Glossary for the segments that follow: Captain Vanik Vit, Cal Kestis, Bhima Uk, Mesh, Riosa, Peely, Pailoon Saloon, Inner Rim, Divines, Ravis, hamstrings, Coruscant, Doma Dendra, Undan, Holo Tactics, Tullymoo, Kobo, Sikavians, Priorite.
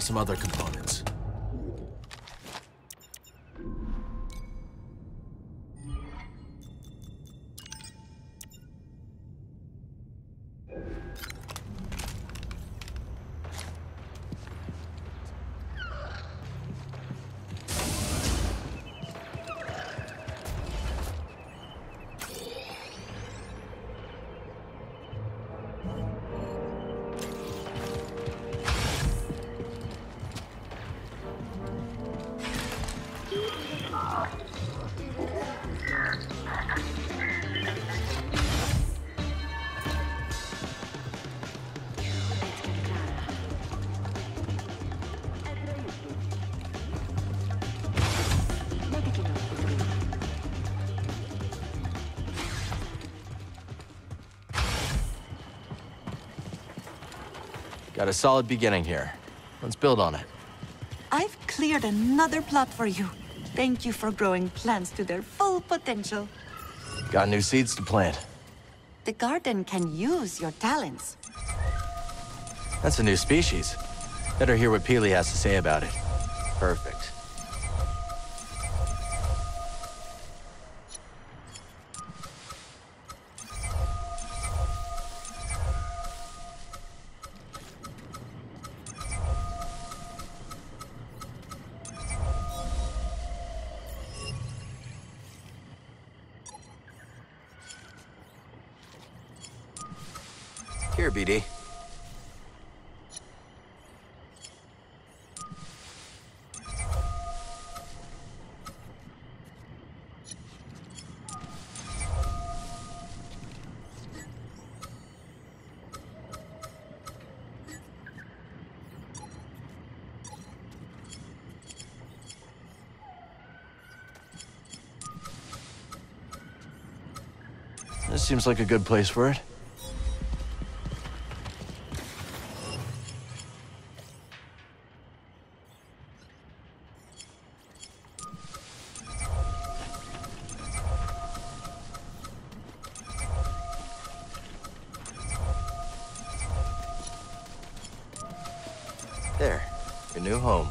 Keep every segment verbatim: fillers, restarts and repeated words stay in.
some other components. Got a solid beginning here. Let's build on it. I've cleared another plot for you. Thank you for growing plants to their full potential. Got new seeds to plant. The garden can use your talents. That's a new species. Better hear what Peely has to say about it. Perfect. Here, B D. This seems like a good place for it. There, your new home.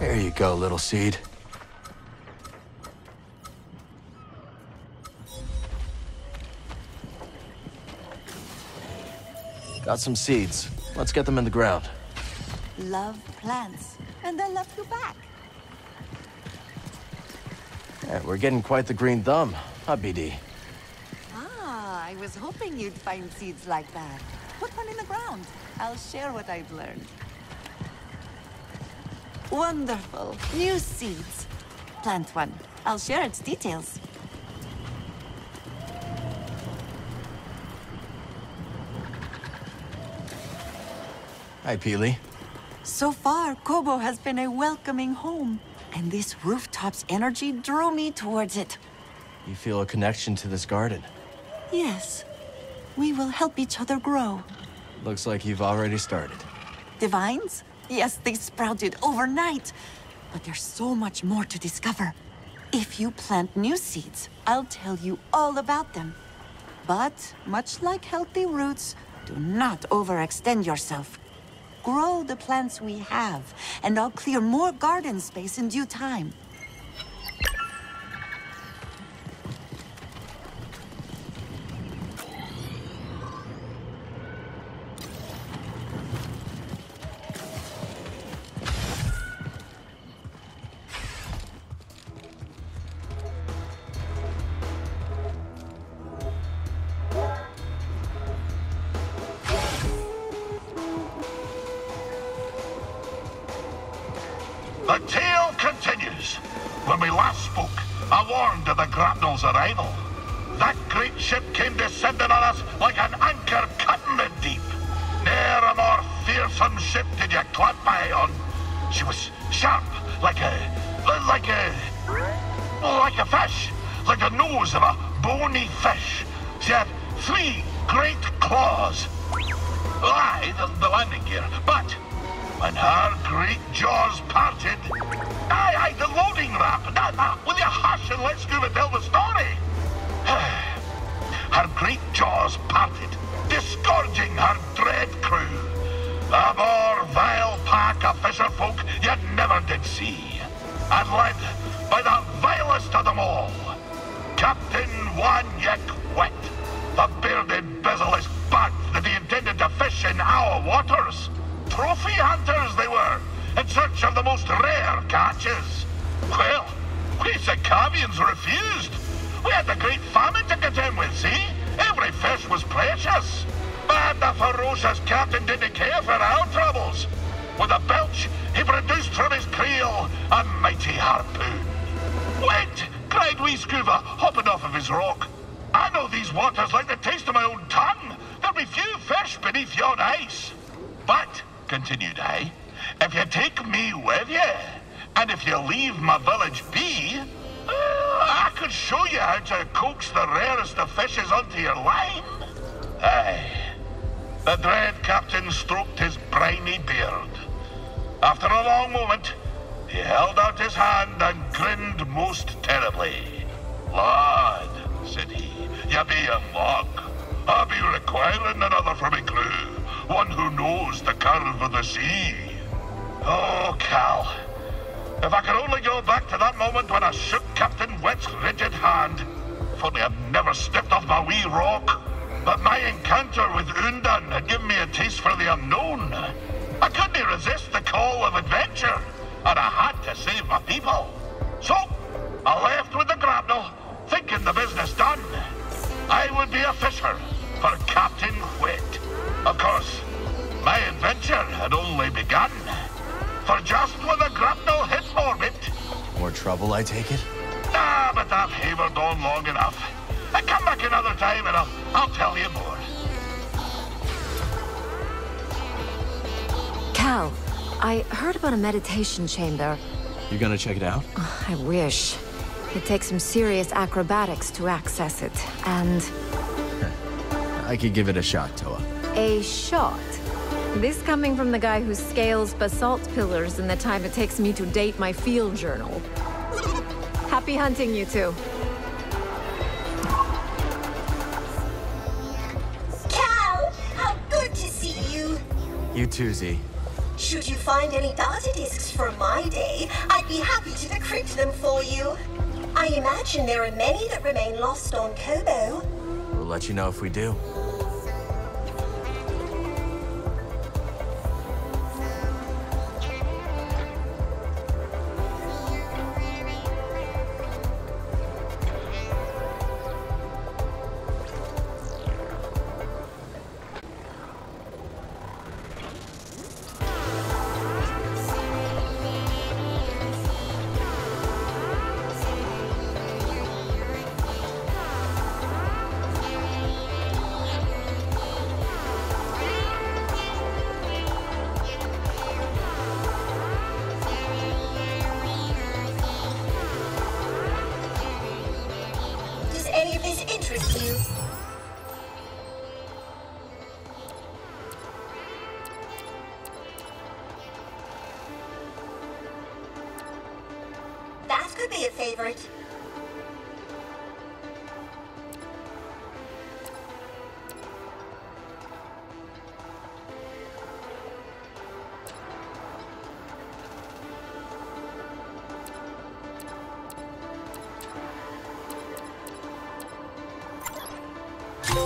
There you go, little seed. Got some seeds. Let's get them in the ground. Love plants, and they love you back. Yeah, we're getting quite the green thumb, huh, B D? Ah, I was hoping you'd find seeds like that. Put one in the ground. I'll share what I've learned. Wonderful. New seeds. Plant one. I'll share its details. Hi, Peely. So far, Kobo has been a welcoming home, and this rooftop's energy drew me towards it. You feel a connection to this garden? Yes. We will help each other grow. Looks like you've already started. Divines? Yes, they sprouted overnight, but there's so much more to discover. If you plant new seeds, I'll tell you all about them. But, much like healthy roots, do not overextend yourself. Grow the plants we have, and I'll clear more garden space in due time. The tale continues. When we last spoke, I warned of the grapnel's arrival. That great ship came descending on us like an anchor cut in the deep. Ne'er a more fearsome ship did you clap eye on. She was sharp like a, like a, like a fish, like the nose of a bony fish. She had three great claws. Aye, the, the landing gear, but when her great jaws parted, aye, aye, the loading ramp, that, that, will you hush and let Scuba tell the story? Her great jaws parted, disgorging her dread crew. A more vile pack of fisher folk you never did see, and led by the vilest of them all, Captain Vanik Vit, the bearded, basilisk bat that he intended to fish in our waters. Trophy hunters they were, in search of the most rare catches. Well, we Sikavians refused. We had the great famine to contend with, see? Every fish was precious. But the ferocious captain didn't care for our troubles. With a belch, he produced from his creel a mighty harpoon. Wait, cried wee Scuba, hopping off of his rock. I know these waters like the taste of my own tongue. There'll be few fish beneath yon ice. But, continued I, if you take me with you, and if you leave my village be, uh, I could show you how to coax the rarest of fishes onto your line. Aye. The dread captain stroked his briny beard. After a long moment, he held out his hand and grinned most terribly. Lord, said he, you be a mock. I'll be requiring another from a crew, one who knows the curve of the sea. Oh, Cal, if I could only go back to that moment when I shook Captain Wit's rigid hand. If only I'd never stepped off my wee rock. But my encounter with Undan had given me a taste for the unknown. I couldn't resist the call of adventure, and I had to save my people. So, I left with the grapnel, thinking the business done. I would be a fisher for Captain Vit. Of course, my adventure had only begun. For just when the grapnel hit orbit... More trouble, I take it? Ah, but I've havered on long enough. I come back another time and I'll, I'll tell you more. Cal, I heard about a meditation chamber. You're gonna check it out? Oh, I wish. It takes some serious acrobatics to access it, and... I could give it a shot, Toa. A shot? This coming from the guy who scales basalt pillars in the time it takes me to date my field journal. Happy hunting, you two. Cal, how good to see you. You too, Z. Should you find any data discs from my day, I'd be happy to decrypt them for you. I imagine there are many that remain lost on Kobo. We'll let you know if we do.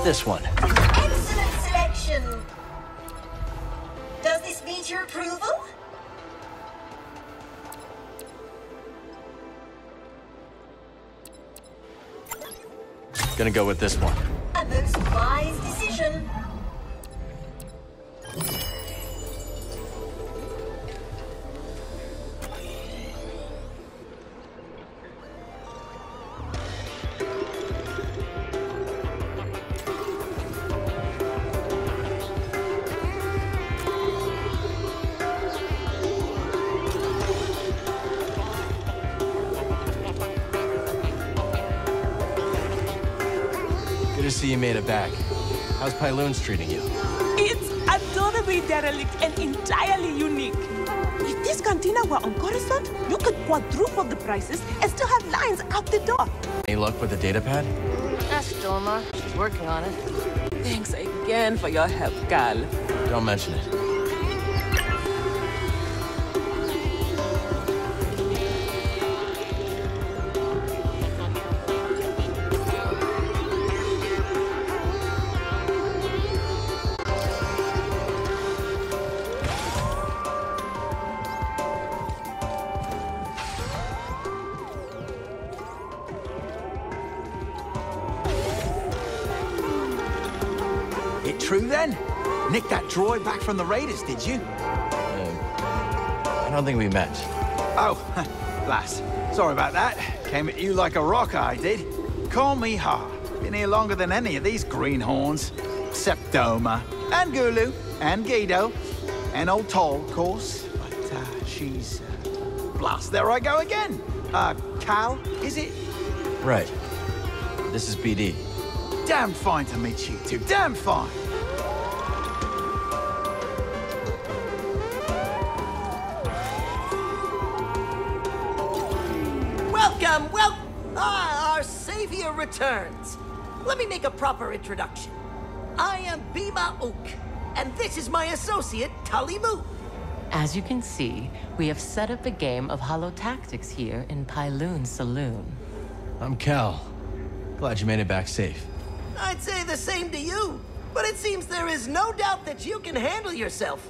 This one. Excellent selection. Does this meet your approval? Gonna go with this one. A most wise decision. Good to see you made it back. How's Pailoon's treating you? It's adorably derelict and entirely unique. If this cantina were on Coruscant, you could quadruple the prices and still have lines out the door. Any luck with the data pad? Ask Doma. She's working on it. Thanks again for your help, Gal. Don't mention it. Nick that droid back from the raiders, did you? Uh, I don't think we met. Oh, lass. Sorry about that. Came at you like a rock, I did. Call me Ha. Been here longer than any of these greenhorns. Except Doma. And Gulu. And Guido. And old Tol, of course. But, uh, she's... Uh, blast, there I go again. Uh, Cal, is it? Right. This is B D. Damn fine to meet you two. Damn fine. Returns. Let me make a proper introduction. I am Bhima Uk, and this is my associate, Tullymoo. As you can see, we have set up a game of Holo Tactics here in Pailoon Saloon. I'm Cal. Glad you made it back safe. I'd say the same to you, but it seems there is no doubt that you can handle yourself.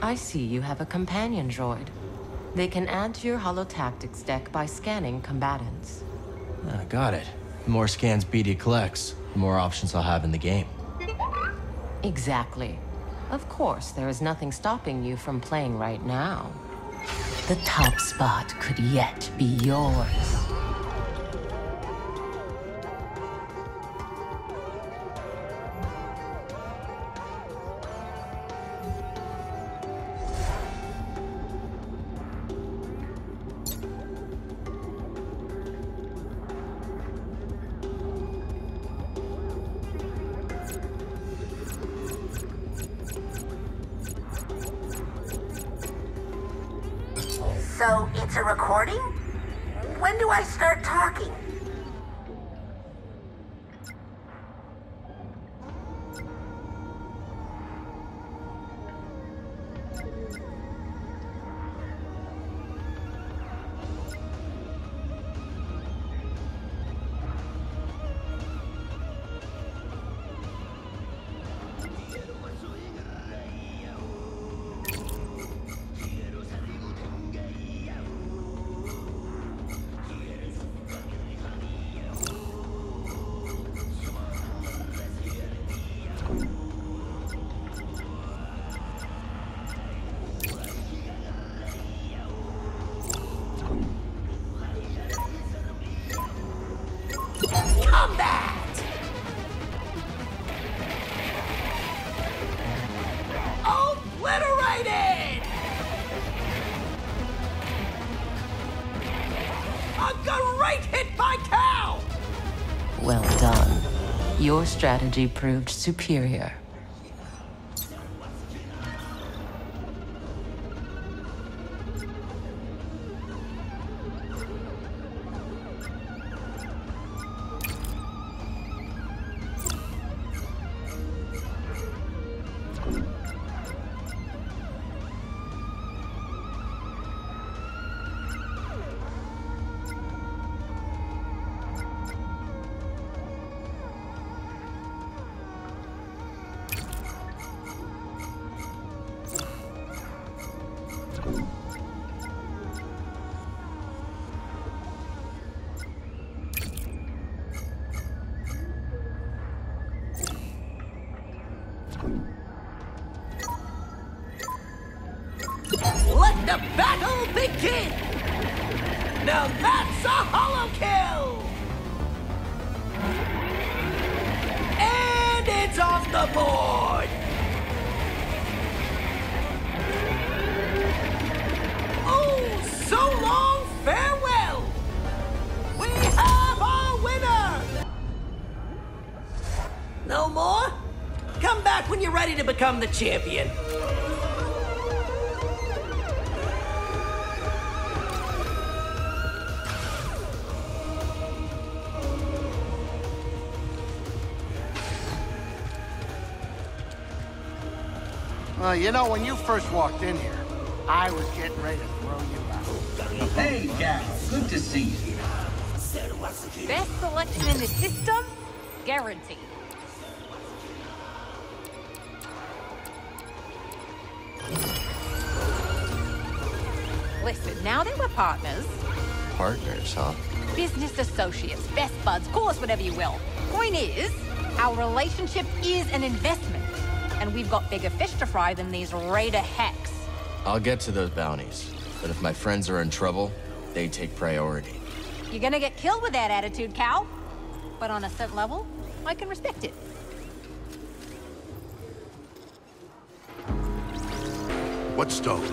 I see you have a companion droid. They can add to your Holo Tactics deck by scanning combatants. Ah, got it. The more scans B D collects, the more options I'll have in the game. Exactly. Of course, there is nothing stopping you from playing right now. The top spot could yet be yours. So, it's a recording? When do I start talking? Your strategy proved superior. No more? Come back when you're ready to become the champion. Well, you know, when you first walked in here, I was getting ready to throw you out. Hey, Gal, good to see you. Best selection in the system? Guaranteed. Listen, now that we're partners... Partners, huh? Business associates, best buds, call us whatever you will. Point is, our relationship is an investment. And we've got bigger fish to fry than these raider hacks. I'll get to those bounties. But if my friends are in trouble, they take priority. You're gonna get killed with that attitude, Cal. But on a certain level, I can respect it. What stone?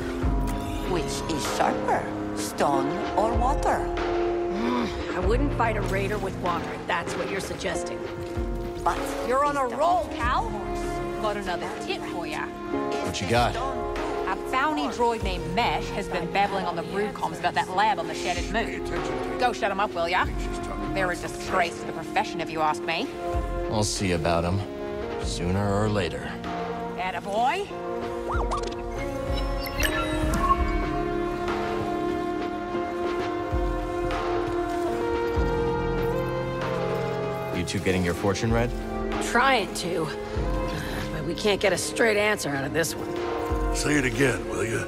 Which is sharper, stone or water? Mm, I wouldn't fight a raider with water, if that's what you're suggesting. But you're on a roll, Cal. Got another tip for ya. What you got? A bounty droid named Mesh has been babbling on the brew comms about that lab on the shattered moon. Go shut him up, will ya? They're a disgrace to the profession, if you ask me. I'll see about him. Sooner or later. Attaboy. You two getting your fortune read? Trying to. But we can't get a straight answer out of this one. Say it again, will you?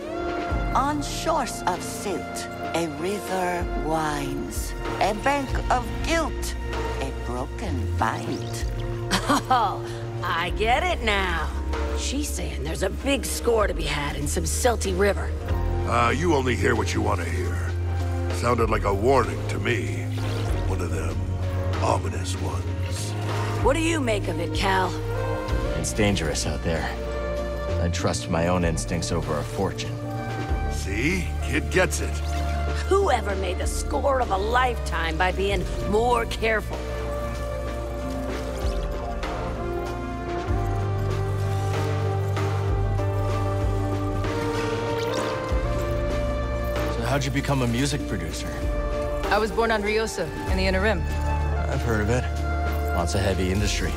On shores of silt, a river winds. A bank of guilt, a broken bind. Oh, I get it now. She's saying there's a big score to be had in some silty river. Uh, you only hear what you want to hear. Sounded like a warning to me. One of them ominous ones. What do you make of it, Cal? It's dangerous out there. I trust my own instincts over a fortune. See? Kid gets it. Whoever made the score of a lifetime by being more careful. So how'd you become a music producer? I was born on Riosa, in the Inner Rim. I've heard of it. Lots of heavy industry.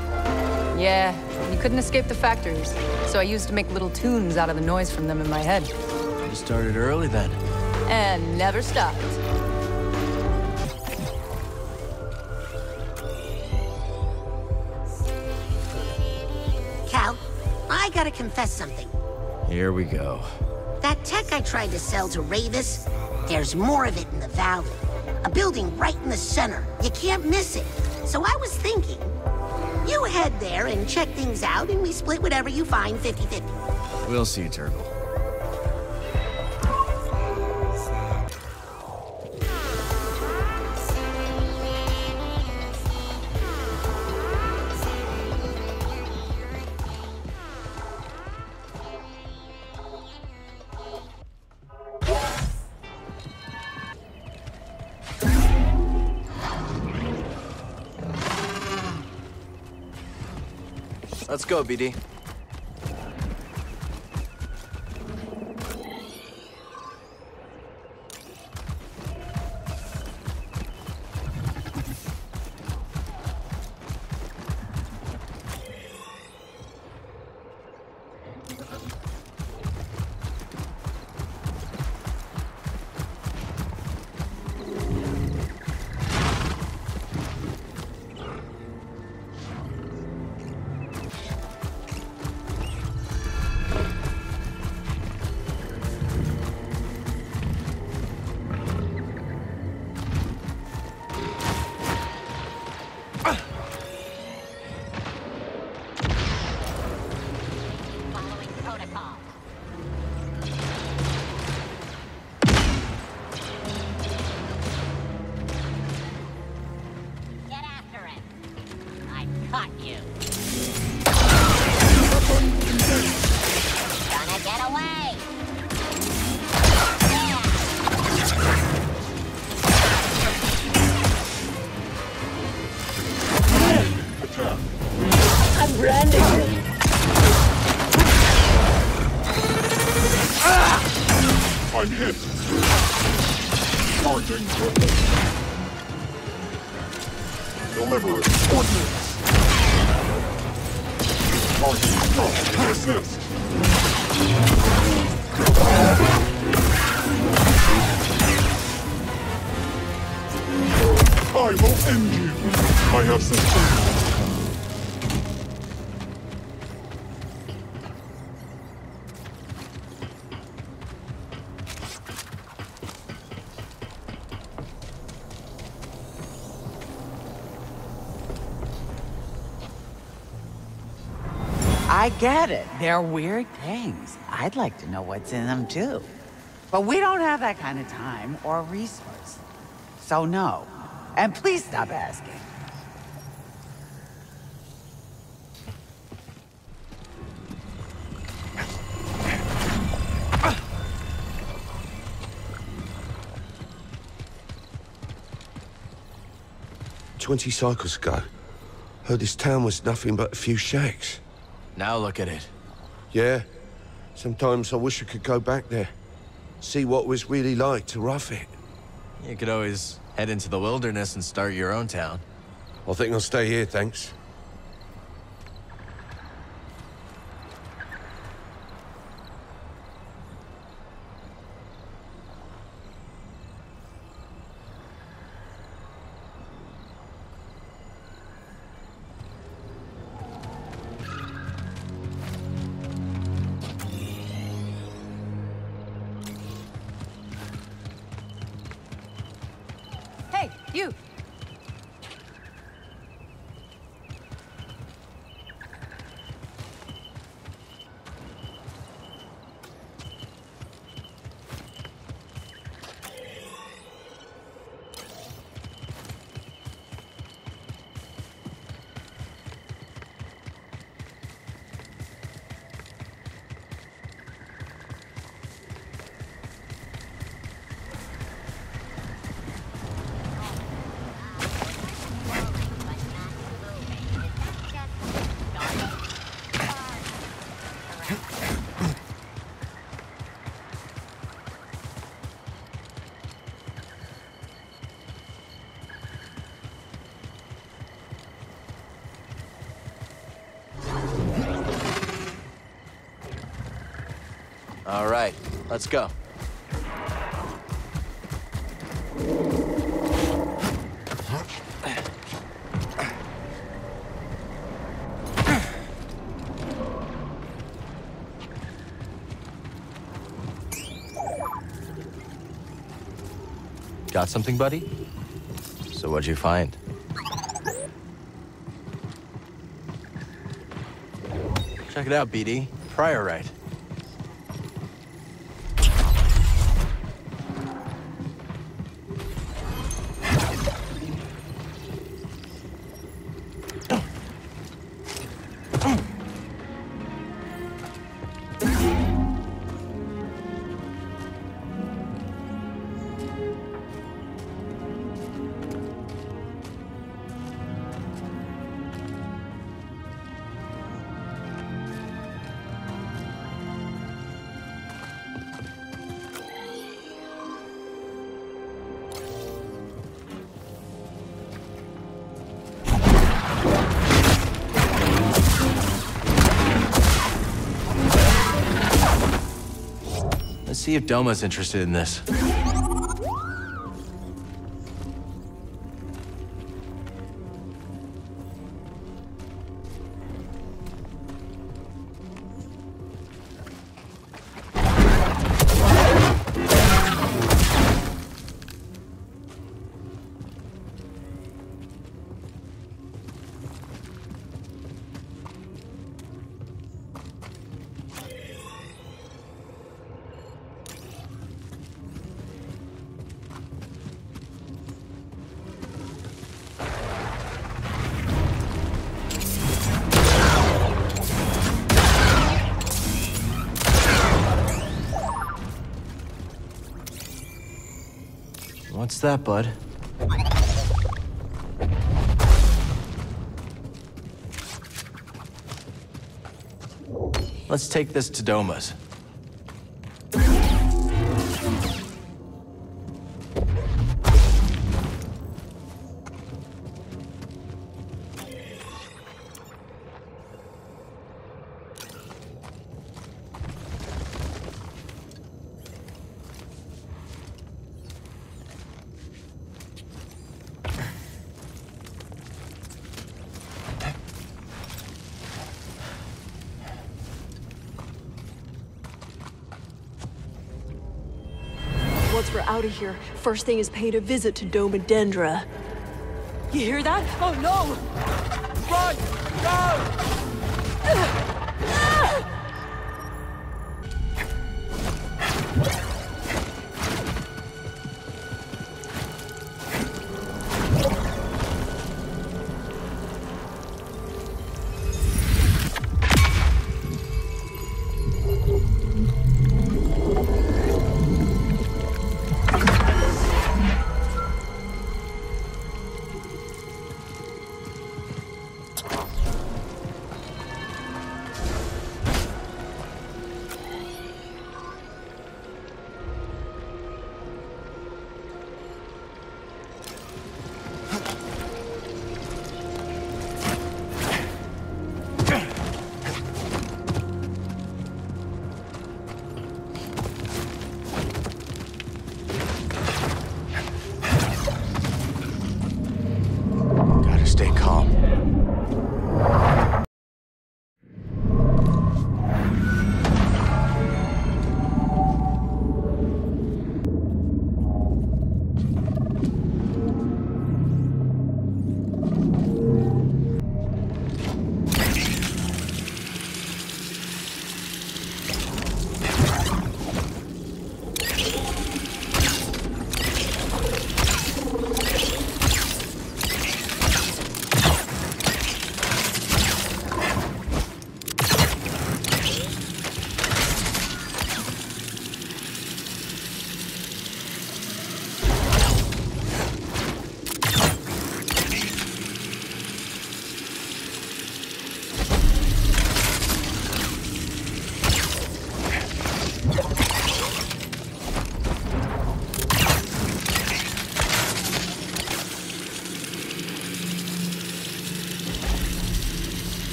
Yeah, you couldn't escape the factories, so I used to make little tunes out of the noise from them in my head. You started early then. And never stopped. Cal, I gotta confess something. Here we go. That tech I tried to sell to Ravis, there's more of it in the valley. A building right in the center. You can't miss it. So I was thinking, you head there and check things out, and we split whatever you find fifty fifty. We'll see, Turtle. Let's go, B D. I'm branding you. Ah! I'm hit. Charging weapon. Deliberate ordnance. Charging strong to assist. I will end you. I have sustained. I get it. They're weird things. I'd like to know what's in them, too. But we don't have that kind of time or resource. So no. And please stop asking. Twenty cycles ago, heard this town was nothing but a few shacks. Now look at it. Yeah. Sometimes I wish I could go back there. See what it was really like to rough it. You could always head into the wilderness and start your own town. I think I'll stay here, thanks. All right, let's go. Got something, buddy? So what'd you find? Check it out, B D. Priorite. See if Doma's interested in this. What's that, bud? Let's take this to Doma's. Once we're out of here, first thing is paying a visit to Doma Dendra. You hear that? Oh no! Run! Go!